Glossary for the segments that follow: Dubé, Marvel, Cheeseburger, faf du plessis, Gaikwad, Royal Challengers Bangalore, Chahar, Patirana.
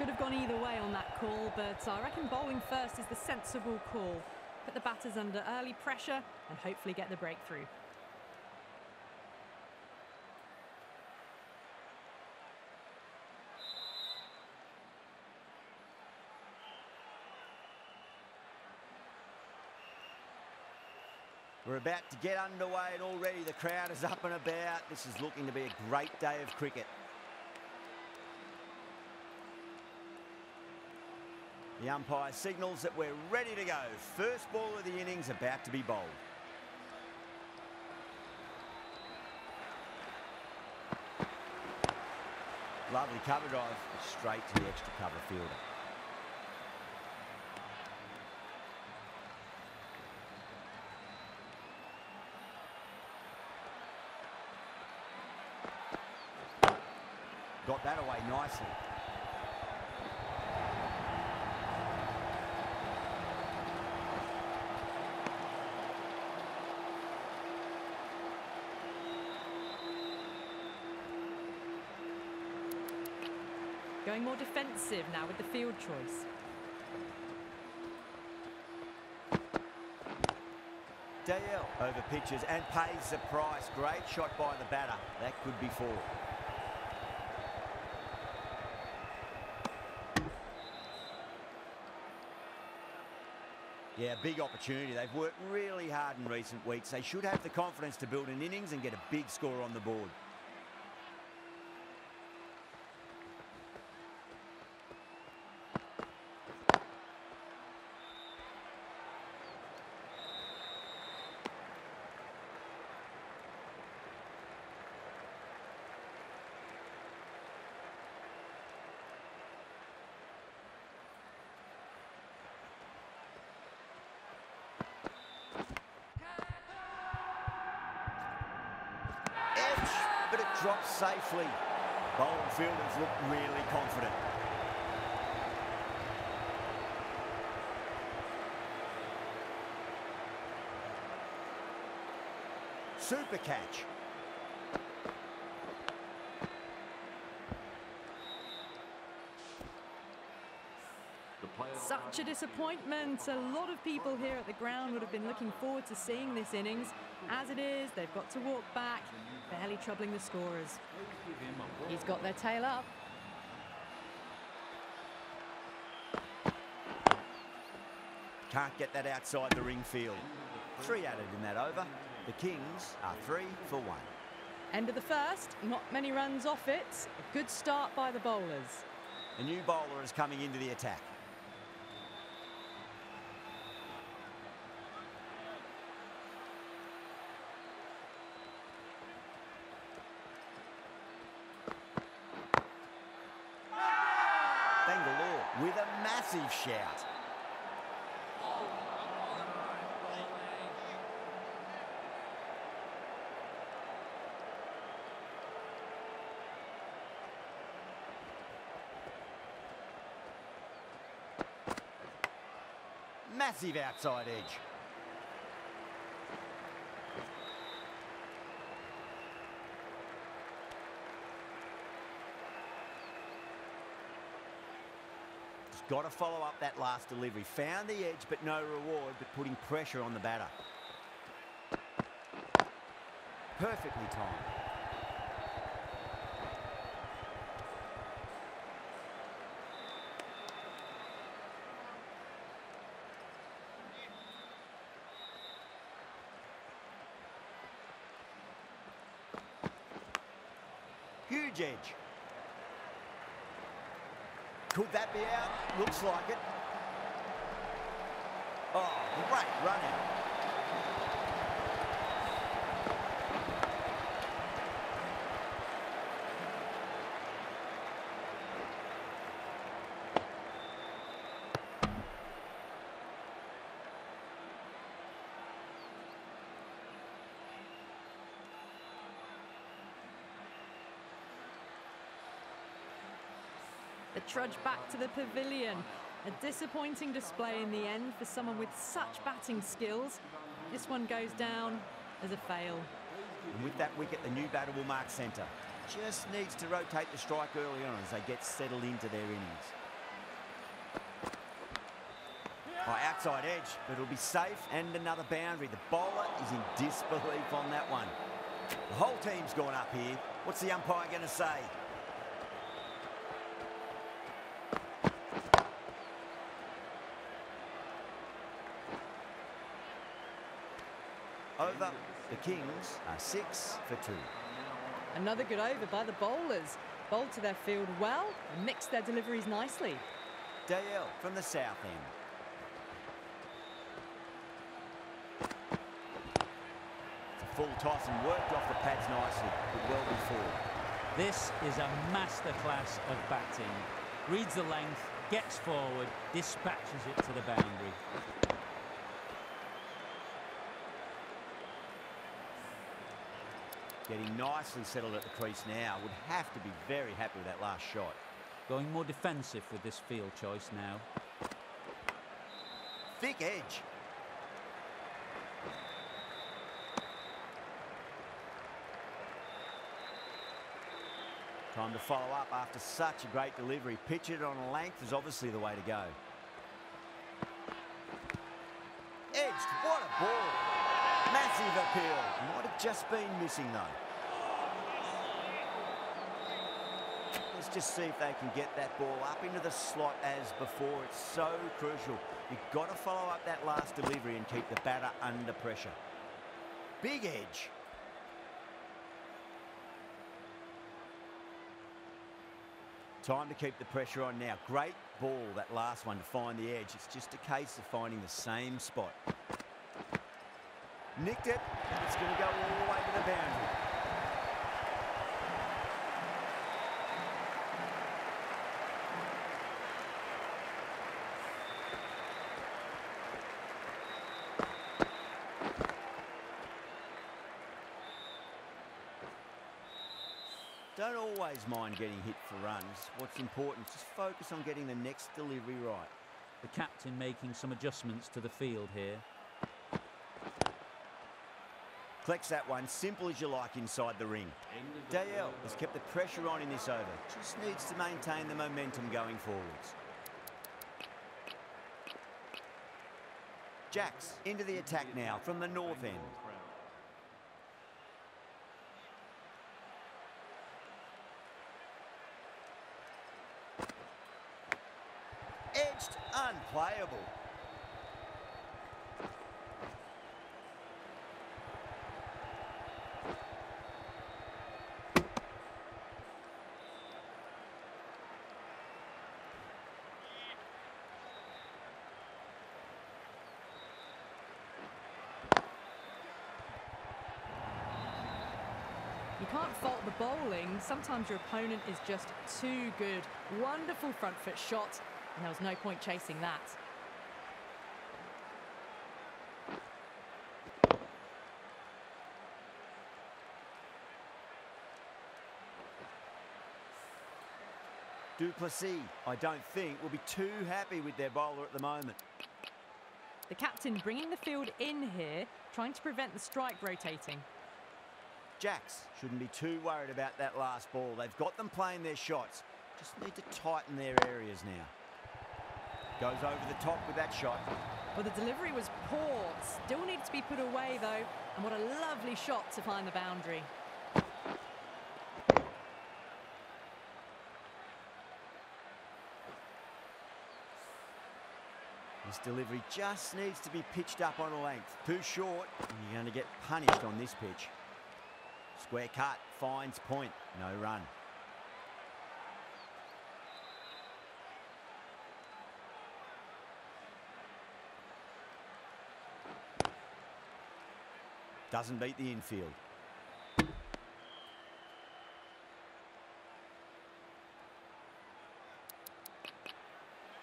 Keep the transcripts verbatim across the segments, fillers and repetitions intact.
Could have gone either way on that call, but I reckon bowling first is the sensible call. Put the batters under early pressure and hopefully get the breakthrough. We're about to get underway and already the crowd is up and about. This is looking to be a great day of cricket. The umpire signals that we're ready to go. First ball of the innings about to be bowled. Lovely cover drive straight to the extra cover fielder. Got that away nicely. Going more defensive now with the field choice. D L over pitches and pays the price. Great shot by the batter. That could be four. Yeah, big opportunity. They've worked really hard in recent weeks. They should have the confidence to build an innings and get a big score on the board. Drops safely. Bowling fielders look really confident. Super catch. Such a disappointment. A lot of people here at the ground would have been looking forward to seeing this innings. As it is, they've got to walk back, barely troubling the scorers. He's got their tail up. Can't get that outside the ring field. Three added in that over. The Kings are three for one. End of the first, not many runs off it. A good start by the bowlers. A new bowler is coming into the attack. Bangalore with a massive shout. Massive outside edge. Got to follow up that last delivery. Found the edge, but no reward, but putting pressure on the batter. Perfectly timed. Huge edge. Could that be out? Looks like it. Oh, great run out. The trudge back to the pavilion. A disappointing display in the end for someone with such batting skills. This one goes down as a fail. And with that wicket, the new batter will mark centre. Just needs to rotate the strike early on as they get settled into their innings. By outside edge, but it'll be safe and another boundary. The bowler is in disbelief on that one. The whole team's gone up here. What's the umpire going to say? Over. The Kings are six for two. Another good over by the bowlers. Bowled to their field well, mixed their deliveries nicely. Dale from the south end. Full toss and worked off the pads nicely, but well before. This is a masterclass of batting. Reads the length, gets forward, dispatches it to the boundary. Getting nicely settled at the crease now. Would have to be very happy with that last shot. Going more defensive with this field choice now. Thick edge. Time to follow up after such a great delivery. Pitch it on a length is obviously the way to go. Edged, what a ball. Massive appeal. Might have just been missing though. Let's just see if they can get that ball up into the slot as before. It's so crucial. You've got to follow up that last delivery and keep the batter under pressure. Big edge. Time to keep the pressure on now. Great ball, that last one, to find the edge. It's just a case of finding the same spot. Nicked it, and it's going to go all the way to the boundary. Don't always mind getting hit for runs. What's important is just focus on getting the next delivery right. The captain making some adjustments to the field here. Collects that one, simple as you like, inside the ring. Dale has kept the pressure on in this over. Just needs to maintain the momentum going forwards. Jacks into the attack now from the north end. Unplayable. You can't fault the bowling. Sometimes your opponent is just too good. Wonderful front foot shot. And there was no point chasing that. Du Plessis, I don't think, will be too happy with their bowler at the moment. The captain bringing the field in here, trying to prevent the strike rotating. Jacks shouldn't be too worried about that last ball. They've got them playing their shots. Just need to tighten their areas now. Goes over the top with that shot. Well, the delivery was poor. Still needed to be put away, though. And what a lovely shot to find the boundary. This delivery just needs to be pitched up on a length. Too short, and you're going to get punished on this pitch. Square cut, finds point, no run. Doesn't beat the infield.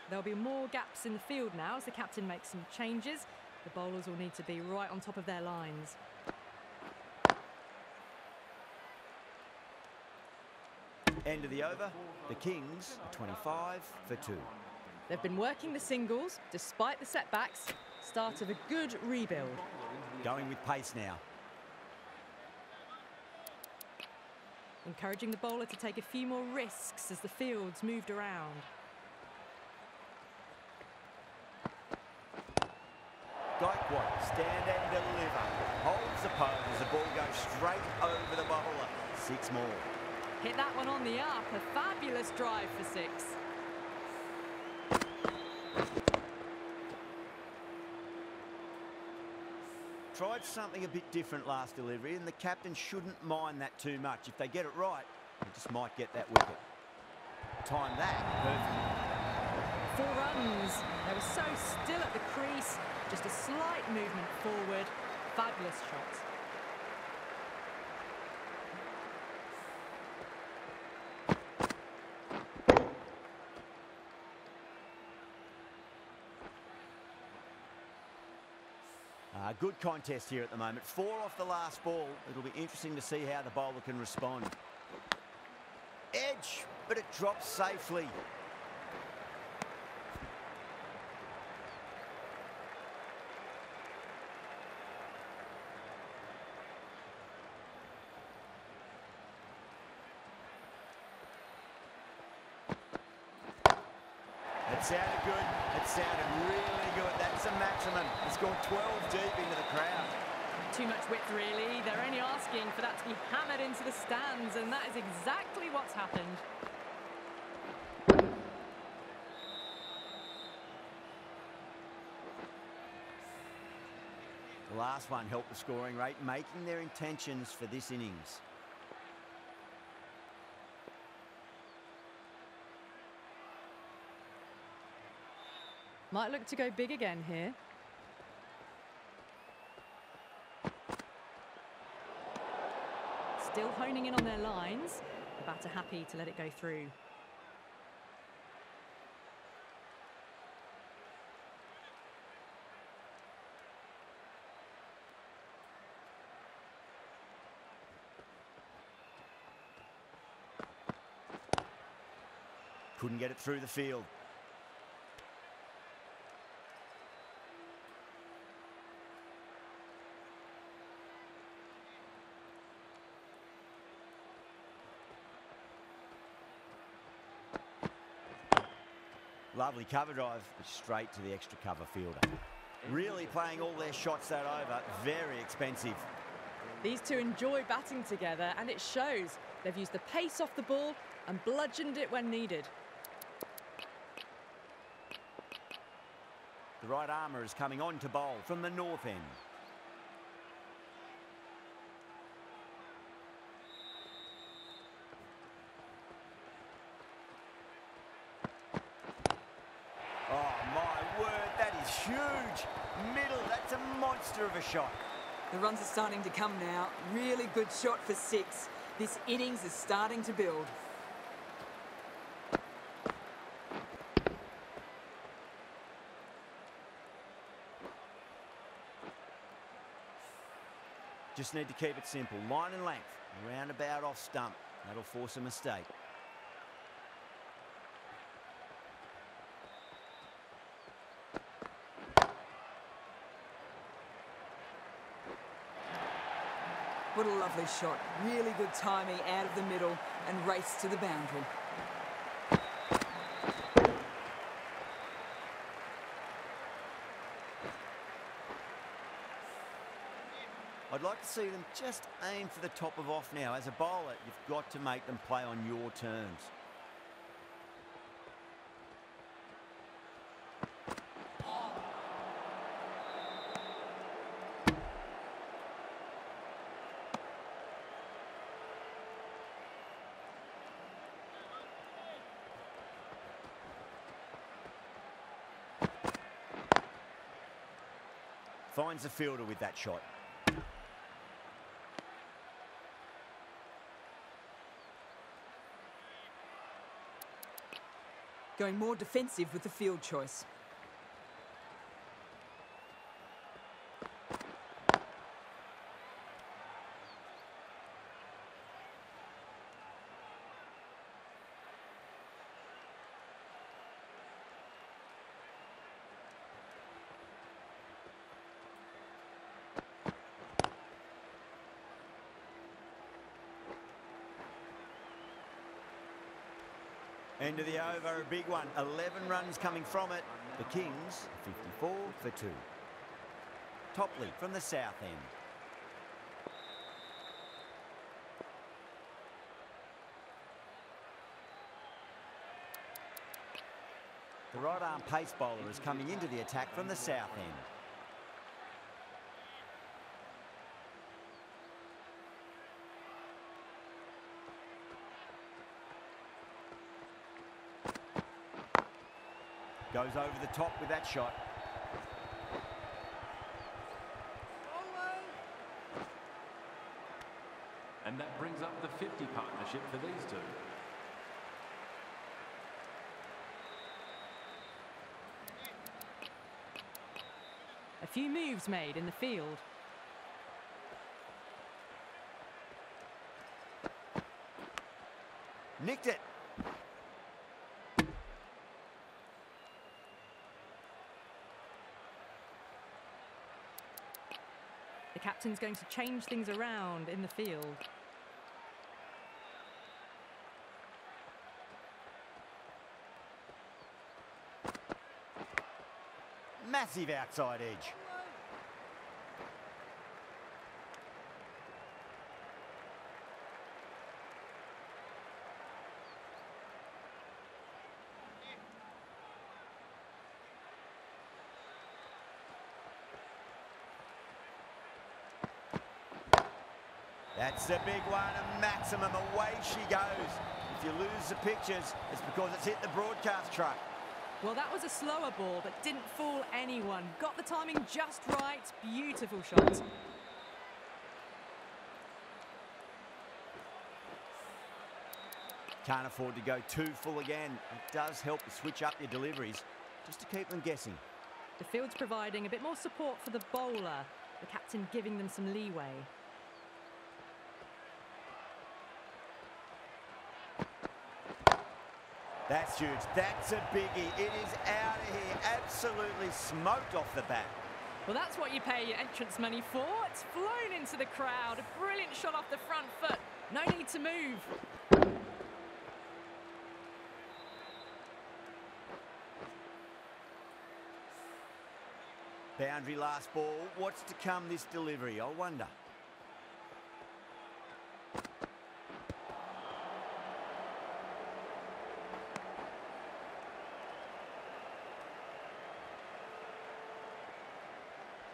There'll be more gaps in the field now as the captain makes some changes. The bowlers will need to be right on top of their lines. End of the over. The Kings are twenty-five for two. They've been working the singles despite the setbacks. Start of a good rebuild. Going with pace now. Encouraging the bowler to take a few more risks as the field's moved around. Gaikwa, stand and deliver. Holds the pole as the ball goes straight over the bowler. Six more. Hit that one on the up. A fabulous drive for six. Tried something a bit different last delivery, and the captain shouldn't mind that too much. If they get it right, they just might get that wicket. Time that perfectly. Four runs. They were so still at the crease. Just a slight movement forward. Fabulous shots. Uh, good contest here at the moment. Four off the last ball. It'll be interesting to see how the bowler can respond. Edge, but it drops safely. It sounded good. It sounded really good. That's a maximum. It's gone twelve deep into the crowd. Too much width, really. They're only asking for that to be hammered into the stands, and that is exactly what's happened. The last one helped the scoring rate, making their intentions for this innings. Might look to go big again here. Still honing in on their lines. The batter happy to let it go through. Couldn't get it through the field. Lovely cover drive, straight to the extra cover fielder. Really playing all their shots that over, very expensive. These two enjoy batting together, and it shows. They've used the pace off the ball and bludgeoned it when needed. The right armour is coming on to bowl from the north end. Huge middle. That's a monster of a shot. The runs are starting to come now. Really good shot for six. This innings is starting to build. Just need to keep it simple. Line and length. Roundabout off stump. That'll force a mistake. What a lovely shot. Really good timing out of the middle and race to the boundary. I'd like to see them just aim for the top of off now. As a bowler, you've got to make them play on your terms. Finds the fielder with that shot. Going more defensive with the field choice. End of the over, a big one. eleven runs coming from it. The Kings, fifty-four for two. Topley from the south end. The right arm pace bowler is coming into the attack from the south end. Goes over the top with that shot. And that brings up the fifty partnership for these two. A few moves made in the field. Nicked it. The captain's going to change things around in the field. Massive outside edge. That's a big one, a maximum. Away she goes. If you lose the pictures, it's because it's hit the broadcast truck. Well, that was a slower ball, but didn't fool anyone. Got the timing just right. Beautiful shot. Can't afford to go too full again. It does help to switch up your deliveries, just to keep them guessing. The field's providing a bit more support for the bowler. The captain giving them some leeway. That's huge. That's a biggie. It is out of here. Absolutely smoked off the bat. Well, that's what you pay your entrance money for. It's flown into the crowd. A brilliant shot off the front foot. No need to move. Boundary last ball. What's to come this delivery? I wonder.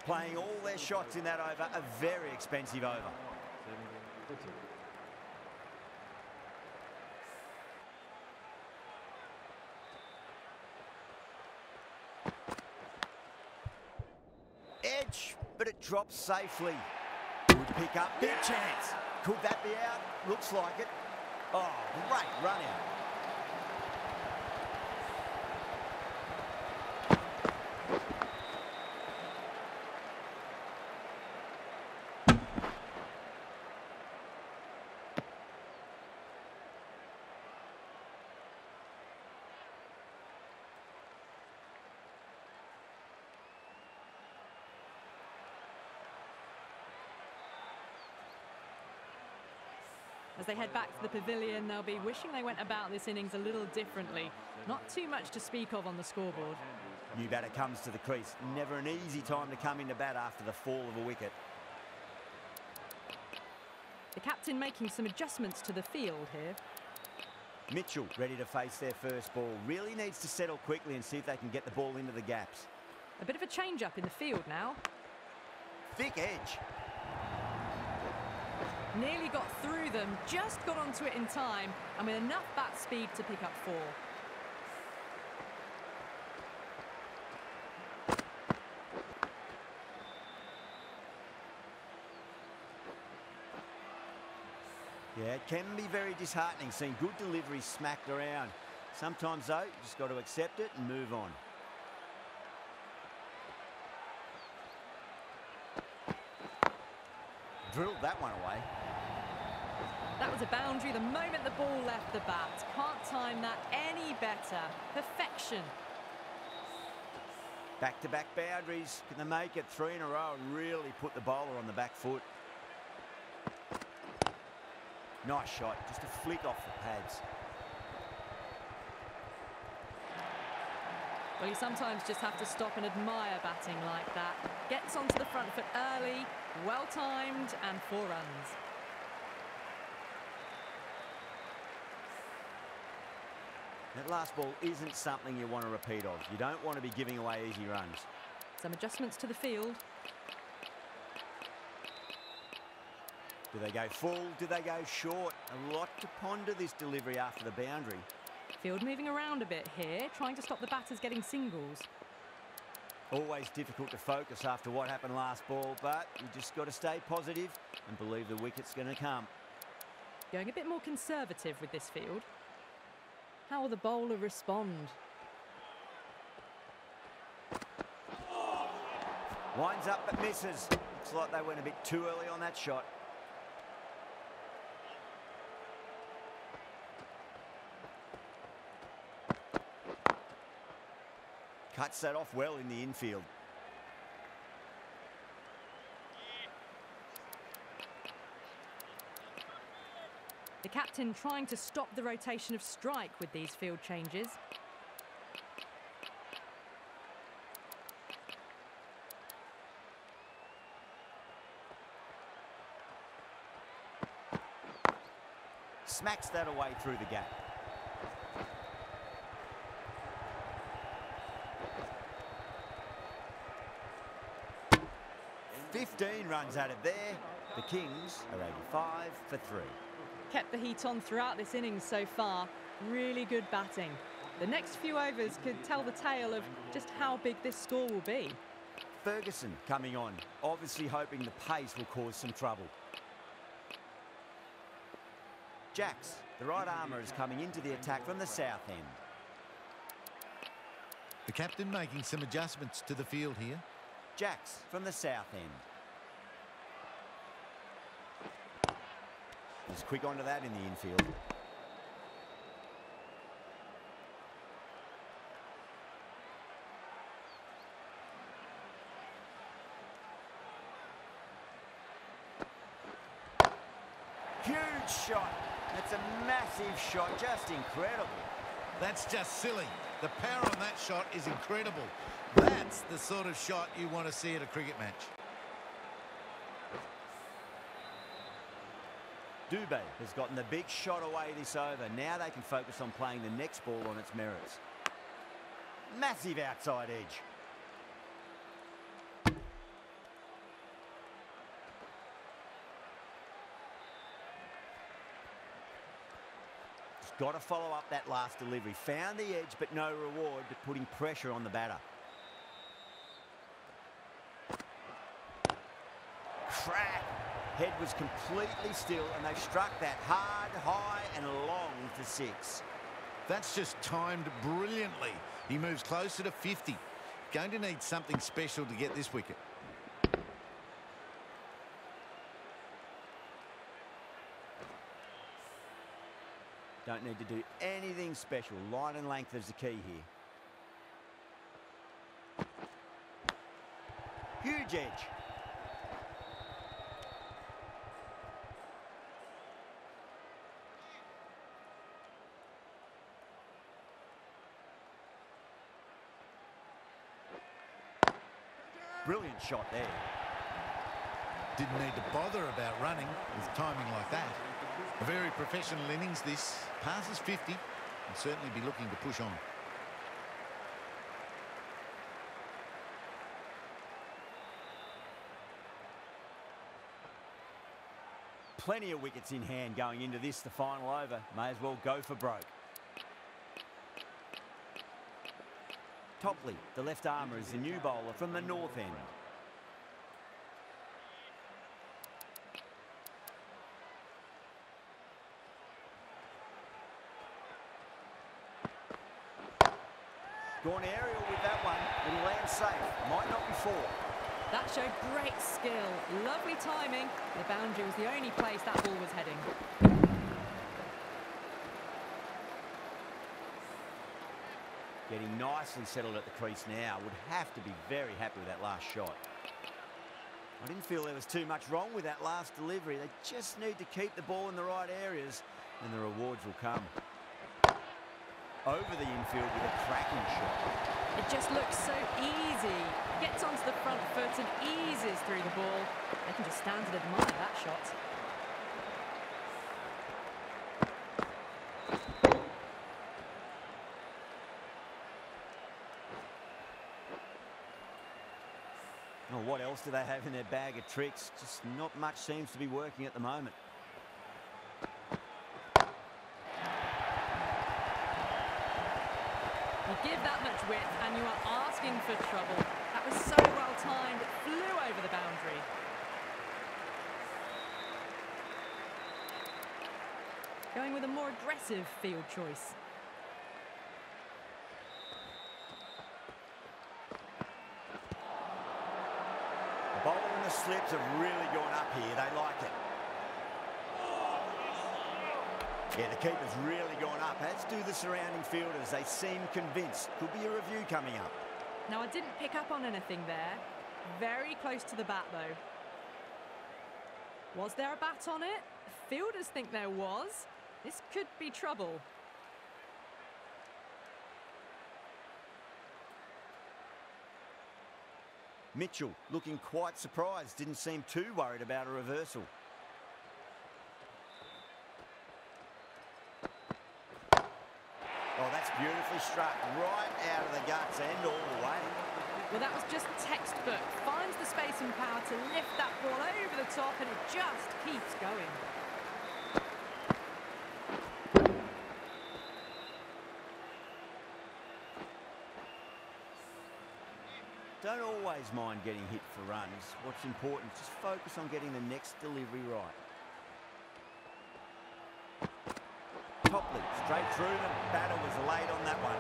Playing all their shots in that over, a very expensive over. Edge, but it drops safely. Would pick up, big chance. Could that be out? Looks like it. Oh, great run out. As they head back to the pavilion, they'll be wishing they went about this innings a little differently. Not too much to speak of on the scoreboard. New batter comes to the crease. Never an easy time to come into bat after the fall of a wicket. The captain making some adjustments to the field here. Mitchell ready to face their first ball. Really needs to settle quickly and see if they can get the ball into the gaps. A bit of a change-up in the field now. Thick edge. Nearly got through them, just got onto it in time, and with enough bat speed to pick up four. Yeah, it can be very disheartening seeing good deliveries smacked around. Sometimes, though, you just got to accept it and move on. Drilled that one away. That was a boundary the moment the ball left the bat. Can't time that any better. Perfection. Back-to-back boundaries. Can they make it three in a row and really put the bowler on the back foot? Nice shot. Just a flick off the pads. Well, you sometimes just have to stop and admire batting like that. Gets onto the front foot early, well-timed, and four runs. That last ball isn't something you want to repeat of. You don't want to be giving away easy runs. Some adjustments to the field. Do they go full? Do they go short? A lot to ponder this delivery after the boundary. Field moving around a bit here, trying to stop the batters getting singles. Always difficult to focus after what happened last ball, but you just got to stay positive and believe the wicket's going to come. Going a bit more conservative with this field. How will the bowler respond? Winds up but misses. Looks like they went a bit too early on that shot. Cuts that off well in the infield. The captain trying to stop the rotation of strike with these field changes. Smacks that away through the gap. fifteen runs out of there. The Kings are eighty-five for three. Kept the heat on throughout this innings so far. Really good batting. The next few overs could tell the tale of just how big this score will be. Ferguson coming on, obviously hoping the pace will cause some trouble. Jacks, the right armour, is coming into the attack from the south end. The captain making some adjustments to the field here. Jacks from the south end. He's quick onto that in the infield. Huge shot. That's a massive shot. Just incredible. That's just silly. The power on that shot is incredible. That's the sort of shot you want to see at a cricket match. Dubé has gotten the big shot away this over. Now they can focus on playing the next ball on its merits. Massive outside edge. Just got to follow up that last delivery. Found the edge, but no reward, but putting pressure on the batter. Crack. Head was completely still, and they struck that hard, high, and long for six. That's just timed brilliantly. He moves closer to fifty. Going to need something special to get this wicket. Don't need to do anything special. Line and length is the key here. Huge edge. Brilliant shot there. Didn't need to bother about running with timing like that. A very professional innings this. Passes fifty and certainly be looking to push on. Plenty of wickets in hand going into this, the final over. May as well go for broke. Topley, the left armour, is the new bowler from the north end. Gone aerial with that one, it'll land safe, might not be four. That showed great skill, lovely timing. The boundary was the only place that ball was heading. Getting nicely settled at the crease now. Would have to be very happy with that last shot. I didn't feel there was too much wrong with that last delivery. They just need to keep the ball in the right areas and the rewards will come. Over the infield with a cracking shot. It just I can just stand and admire that shot. Oh, what else do they have in their bag of tricks? Just not much seems to be working at the moment. You give that much width and you are asking for trouble. That was so well timed, it flew over the boundary. Going with a more aggressive field choice. Bowler and the slips have really gone up here. They like it. Yeah, the keeper's really gone up. As do the surrounding fielders. They seem convinced. Could be a review coming up. Now, I didn't pick up on anything there. Very close to the bat, though. Was there a bat on it? The fielders think there was. This could be trouble. Mitchell looking quite surprised, didn't seem too worried about a reversal. Oh, that's beautifully struck, right out of the guts and all the way. Well, that was just textbook. Finds the space and power to lift that ball over the top, and it just keeps going. Don't always mind getting hit for runs. What's important is just focus on getting the next delivery right. Copley, straight through them. Batter was laid on that one.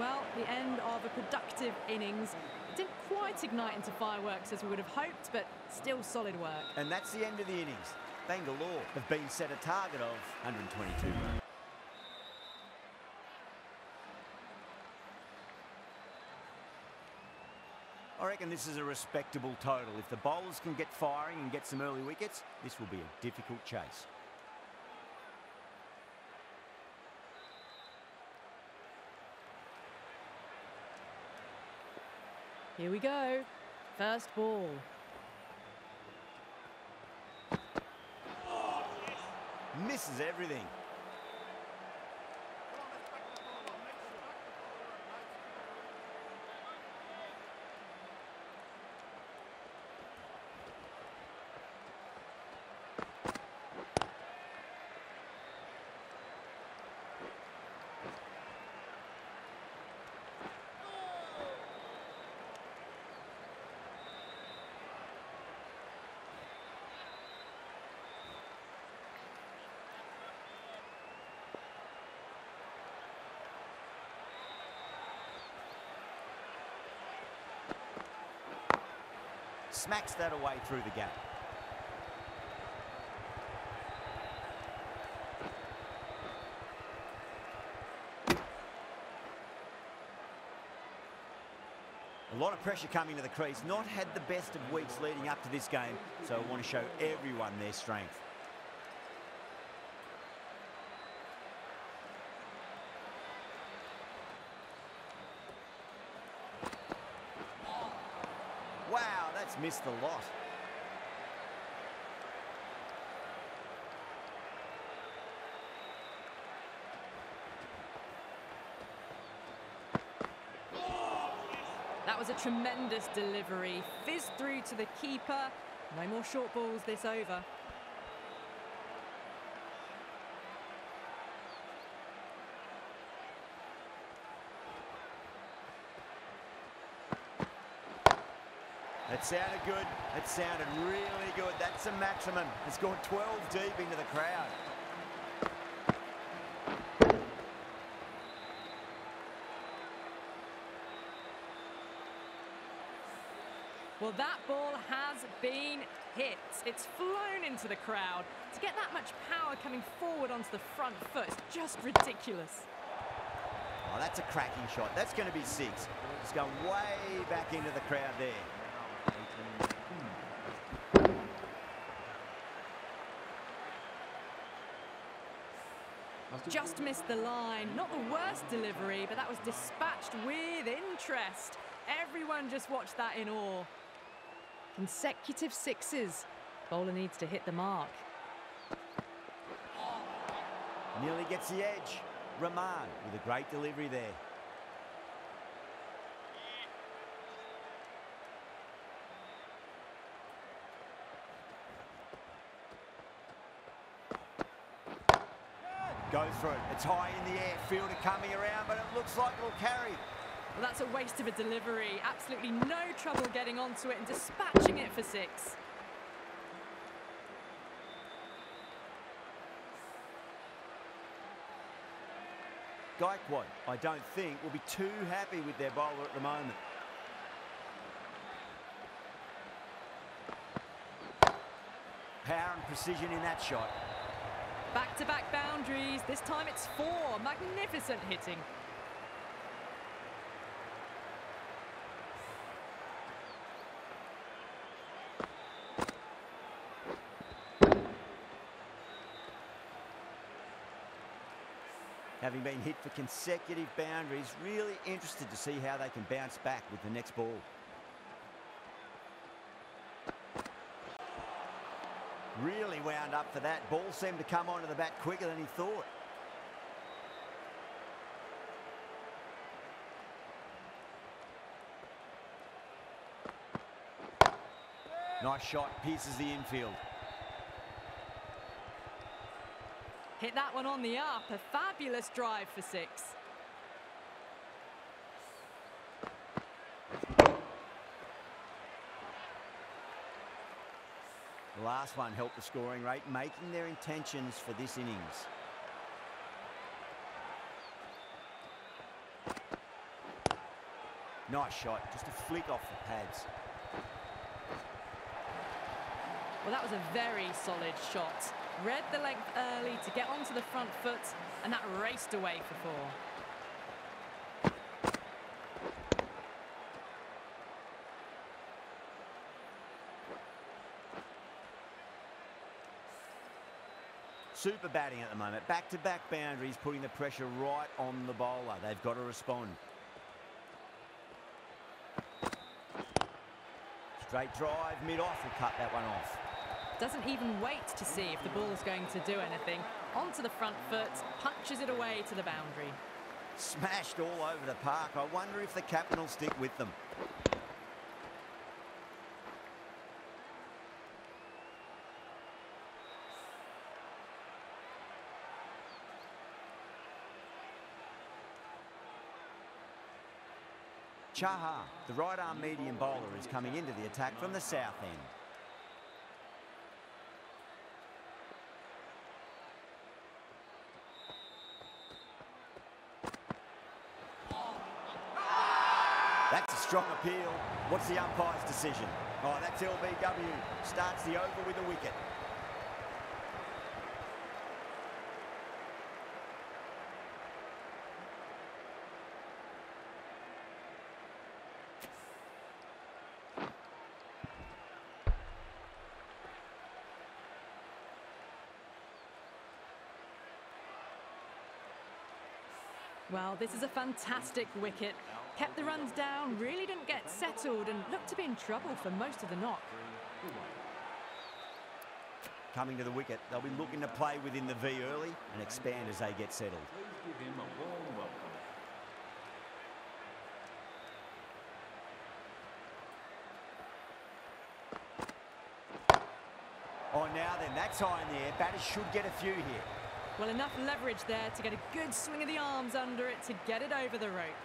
Well, the end of a productive innings. It didn't quite ignite into fireworks as we would have hoped, but still solid work. And that's the end of the innings. Bangalore have been set a target of one hundred twenty-two runs. I reckon this is a respectable total. If the bowlers can get firing and get some early wickets, this will be a difficult chase. Here we go. First ball. Misses everything. Smacks that away through the gap. A lot of pressure coming to the crease. Not had the best of weeks leading up to this game, so I want to show everyone their strength. Missed the lot. That was a tremendous delivery. Fizzed through to the keeper. No more short balls this over. It sounded good. It sounded really good. That's a maximum. It's gone twelve deep into the crowd. Well, that ball has been hit. It's flown into the crowd. To get that much power coming forward onto the front foot is just ridiculous. Oh, that's a cracking shot. That's going to be six. It's going way back into the crowd there. Just missed the line. Not the worst delivery, but that was dispatched with interest. Everyone just watched that in awe. Consecutive sixes. Bowler needs to hit the mark. Nearly gets the edge. Rahman with a great delivery there. Goes through. It's high in the air. Fielder coming around, but it looks like it'll carry. Well, that's a waste of a delivery. Absolutely no trouble getting onto it and dispatching it for six. Gaikwad, I don't think, will be too happy with their bowler at the moment. Power and precision in that shot. Back-to-back boundaries. This time it's four. Magnificent hitting. Having been hit for consecutive boundaries, really interested to see how they can bounce back with the next ball. Really wound up for that. Ball seemed to come onto the bat quicker than he thought. Nice shot, pierces the infield. Hit that one on the up. A fabulous drive for six. The last one helped the scoring rate, making their intentions for this innings. Nice shot, just a flick off the pads. Well, that was a very solid shot. Read the length early to get onto the front foot, and that raced away for four. Super batting at the moment. Back-to-back boundaries, putting the pressure right on the bowler. They've got to respond. Straight drive, mid-off will cut that one off. Doesn't even wait to see if the ball's going to do anything. Onto the front foot, punches it away to the boundary. Smashed all over the park. I wonder if the captain will stick with them. Chahar, the right-arm medium bowler, is coming into the attack from the south end. That's a strong appeal. What's the umpire's decision? Oh, that's L B W. Starts the over with a wicket. Well, this is a fantastic wicket. Kept the runs down, really didn't get settled, and looked to be in trouble for most of the knock. Coming to the wicket, they'll be looking to play within the V early and expand as they get settled. Please give him a warm welcome. Oh, now then, that's high in the air. Batters should get a few here. Well, enough leverage there to get a good swing of the arms under it to get it over the rope.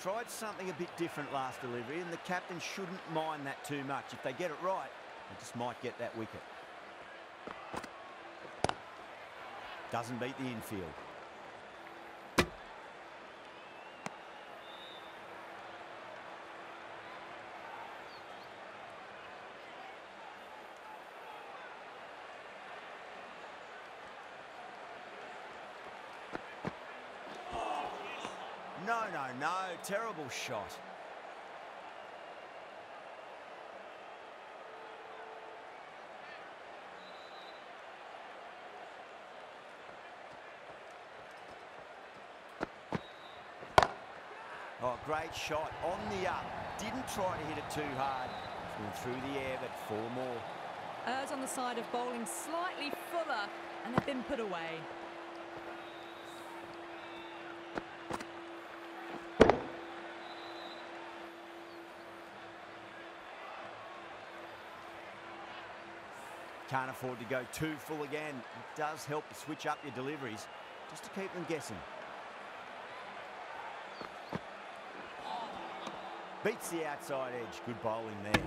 Tried something a bit different last delivery, and the captain shouldn't mind that too much. If they get it right, they just might get that wicket. Doesn't beat the infield. No no, no. Terrible shot. Oh, great shot on the up. Didn't try to hit it too hard. It's been through the air, but four more. Errs on the side of bowling slightly fuller, and they've been put away. Can't afford to go too full again. It does help to switch up your deliveries, just to keep them guessing. Beats the outside edge. Good bowling there.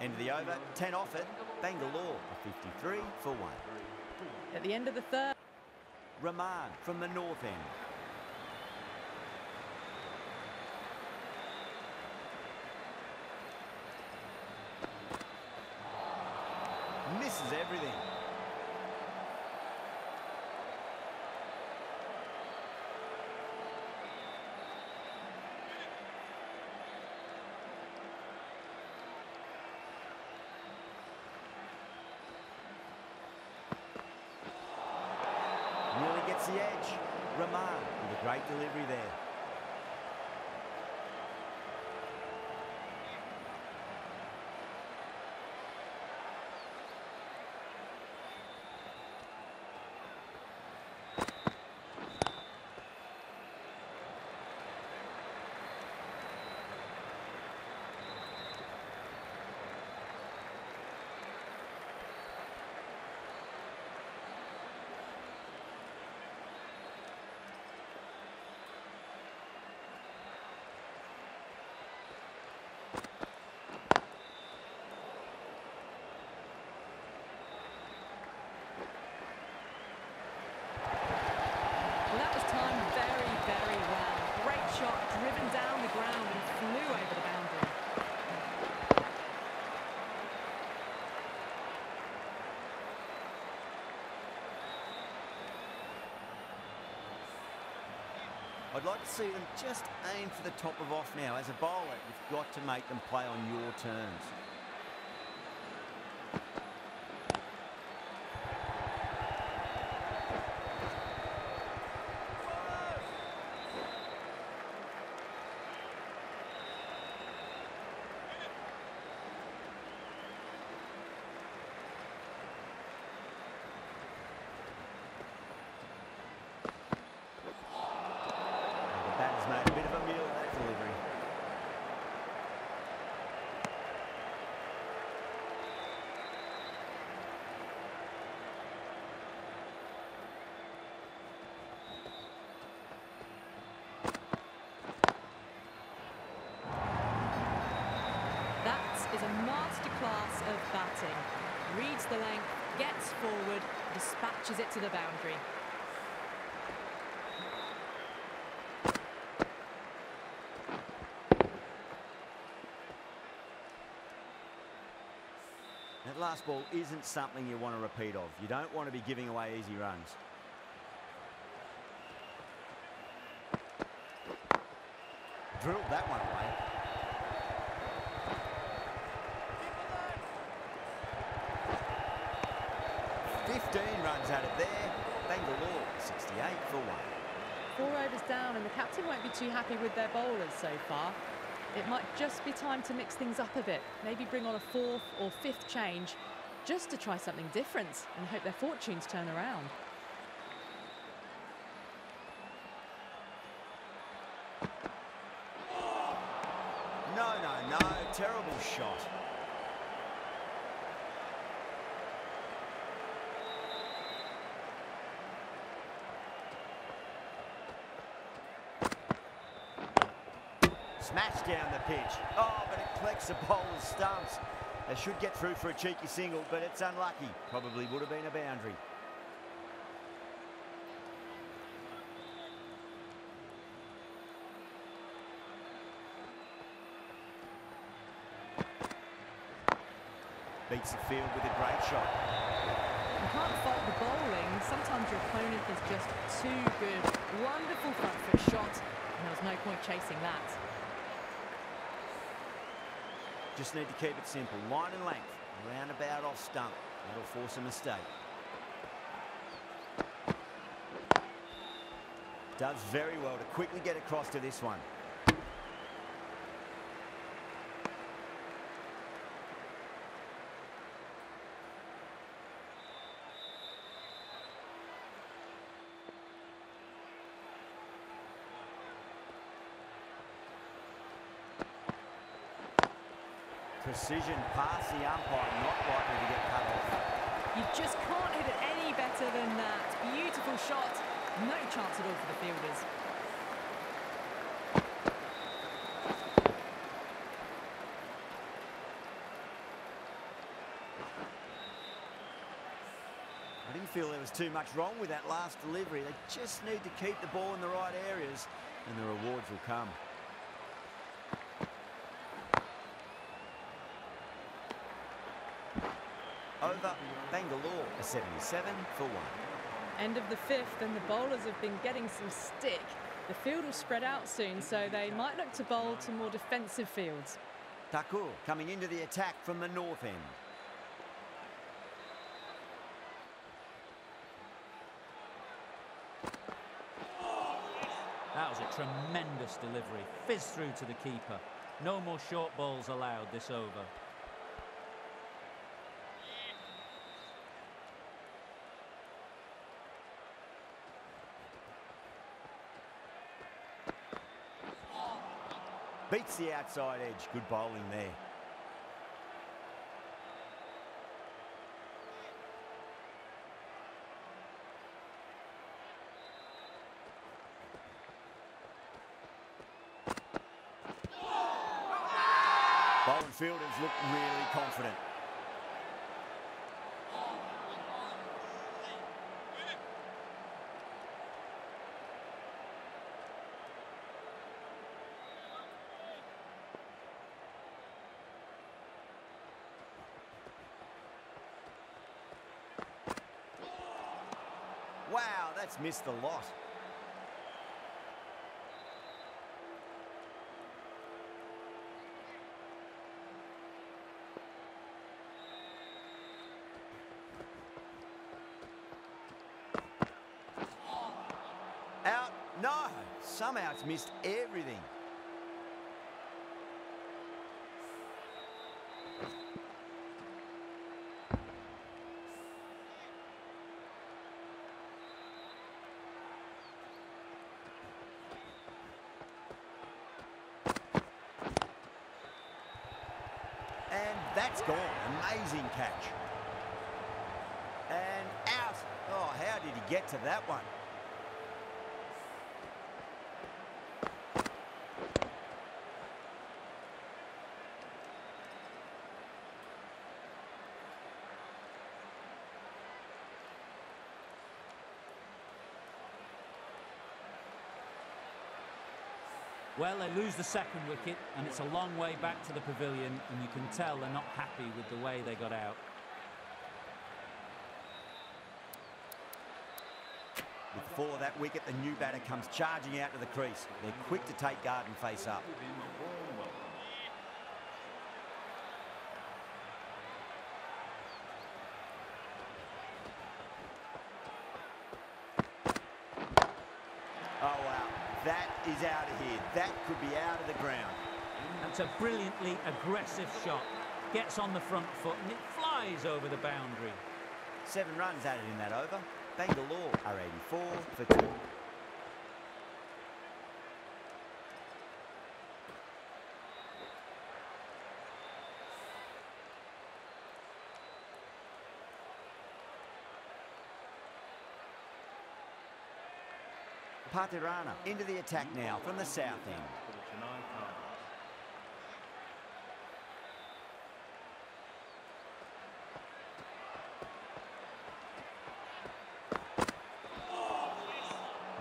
End of the over. ten off it. Bangalore fifty-three for one. At the end of the third. Rahman from the north end. Misses everything. The edge. Rahman with a great delivery there. I'd like to see them just aim for the top of off now. As a bowler, you've got to make them play on your terms. Is a masterclass of batting. Reads the length, gets forward, dispatches it to the boundary. That last ball isn't something you want to repeat of. You don't want to be giving away easy runs. Drilled that one away. fifteen runs out of there. Bangalore sixty-eight for one. Four overs down, and the captain won't be too happy with their bowlers so far. It might just be time to mix things up a bit. Maybe bring on a fourth or fifth change just to try something different and hope their fortunes turn around. Oh. No, no, no. Terrible shot. Smashed down the pitch. Oh, but it collects the bowler's stumps. They should get through for a cheeky single, but it's unlucky. Probably would have been a boundary. Beats the field with a great shot. You can't fault the bowling. Sometimes your opponent is just too good. Wonderful front foot shot. There was no point chasing that. Just need to keep it simple. Line and length. Roundabout off stump. That'll force a mistake. Does very well to quickly get across to this one. Precision past the umpire, not likely to get cut off. You just can't hit it any better than that. Beautiful shot. No chance at all for the fielders. I didn't feel there was too much wrong with that last delivery. They just need to keep the ball in the right areas and the rewards will come. Over Bangalore, a seventy-seven for one. End of the fifth, and the bowlers have been getting some stick. The field will spread out soon, so they might look to bowl to more defensive fields. Thakur coming into the attack from the north end. That was a tremendous delivery. Fizzed through to the keeper. No more short balls allowed this over. Beats the outside edge. Good bowling there. Bowling fielders look really confident. Wow, that's missed the lot. Out, no, somehow it's missed everything. That's gone. Amazing catch. And out. Oh, how did he get to that one? Well, they lose the second wicket, and it's a long way back to the pavilion, and you can tell they're not happy with the way they got out. Before that wicket, the new batter comes charging out to the crease. They're quick to take guard and face up. That is out of here. That could be out of the ground. That's a brilliantly aggressive shot. Gets on the front foot and it flies over the boundary. Seven runs added in that over. Bangalore are eighty-four for two. Patirana into the attack now from the south end.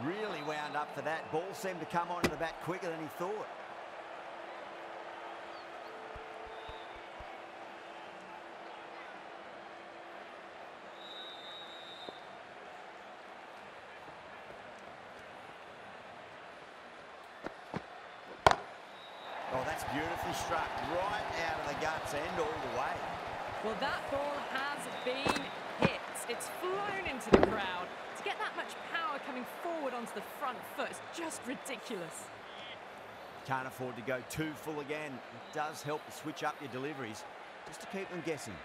Really wound up for that. Ball seemed to come onto the bat quicker than he thought. that's beautifully struck right out of the guts and all the way. Well, that ball has been hit. It's flown into the crowd. To get that much power coming forward onto the front foot is just ridiculous. Can't afford to go too full again. It does help to switch up your deliveries just to keep them guessing.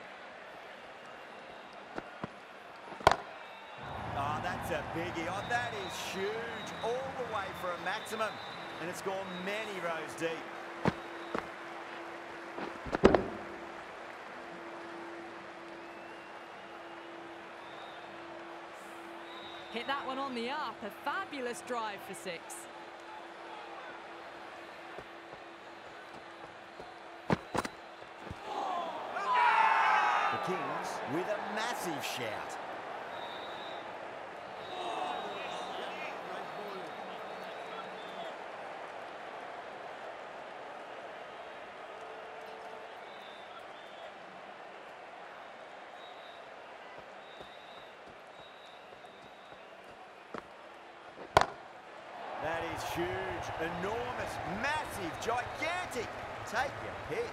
Oh, that's a biggie. Oh, that is huge. All the way for a maximum. And it's gone many rows deep. Hit that one on the up. A fabulous drive for six. Kings with a massive shout. That is huge, enormous, massive, gigantic. Take your pick.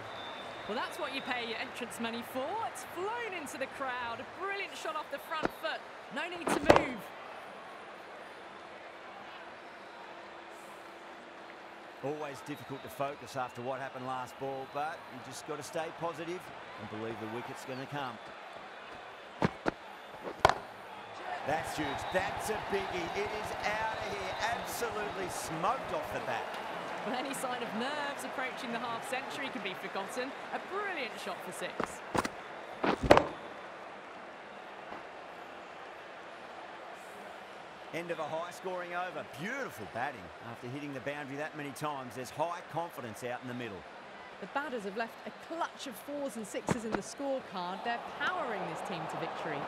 Well, that's what you pay your entrance money for. It's flown into the crowd. A brilliant shot off the front foot. No need to move. Always difficult to focus after what happened last ball, but you just got to stay positive and believe the wicket's going to come. That's huge. That's a biggie. It is out of here. Absolutely smoked off the bat. Well, any sign of nerves approaching the half-century can be forgotten. A brilliant shot for six. End of a high-scoring over. Beautiful batting. After hitting the boundary that many times, there's high confidence out in the middle. The batters have left a clutch of fours and sixes in the scorecard. They're powering this team to victory.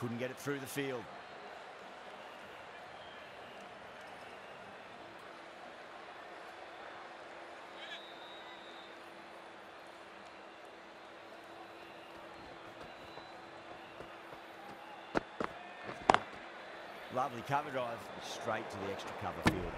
Couldn't get it through the field. Lovely cover drive, straight to the extra cover field.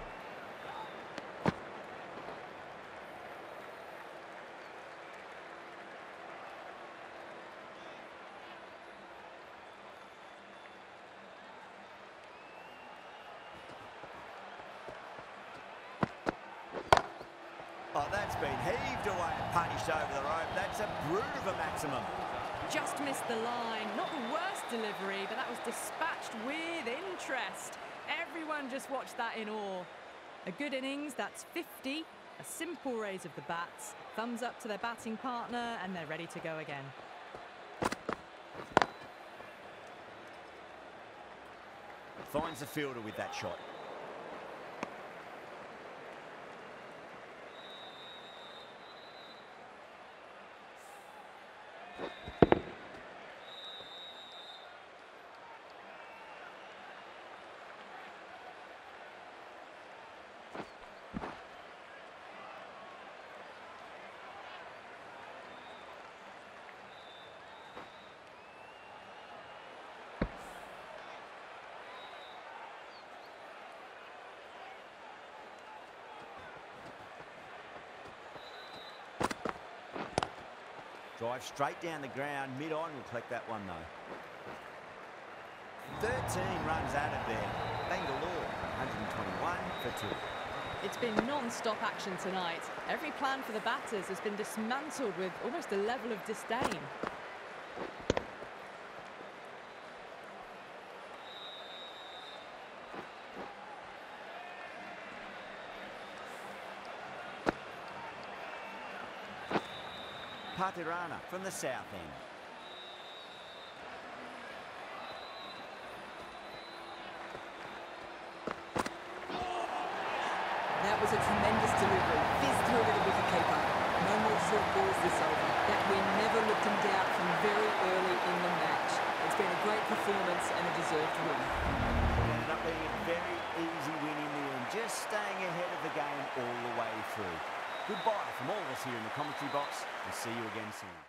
Oh, that's been heaved away and punished over the rope. That's a brute of a maximum. Just missed the line. Not the worst delivery, but that was dispatched with interest. Everyone just watched that in awe. A good innings, that's fifty. A simple raise of the bats. Thumbs up to their batting partner, and they're ready to go again. Finds the fielder with that shot. Drive straight down the ground, mid-on will collect that one though. thirteen runs added there. Bangalore, one hundred twenty-one for two. It's been non-stop action tonight. Every plan for the batters has been dismantled with almost a level of disdain. Patirana from the south end. was a tremendous delivery, fizzed through it with a keeper. No more short balls this over. That win never looked in doubt from very early in the match. It's been a great performance and a deserved win. It ended up being a very easy win in the end, just staying ahead of the game all the way through. Goodbye from all of us here in the commentary box, and see you again soon.